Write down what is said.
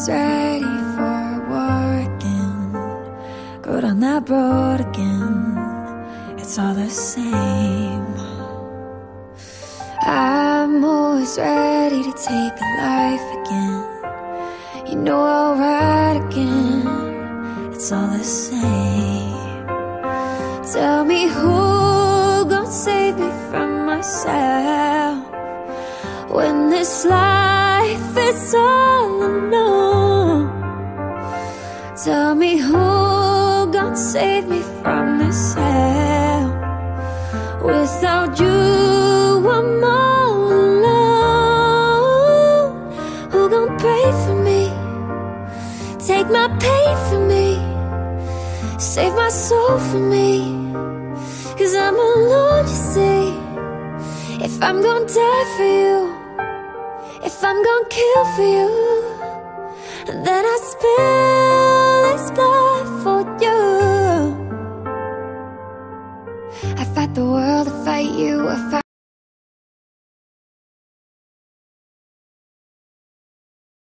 is ready for walking. Go down that road again, it's all the same. I'm always ready to take a life again. You know I'll ride again, it's all the same. Tell me who gon' save me from myself when this life is all I know. Tell me who gon' save me from this hell. Without you, I'm all alone. Who gon' pray for me? Take my pain for me. Save my soul for me. 'Cause I'm alone, you see. If I'm gon' die for you, if I'm gon' kill for you, then I spend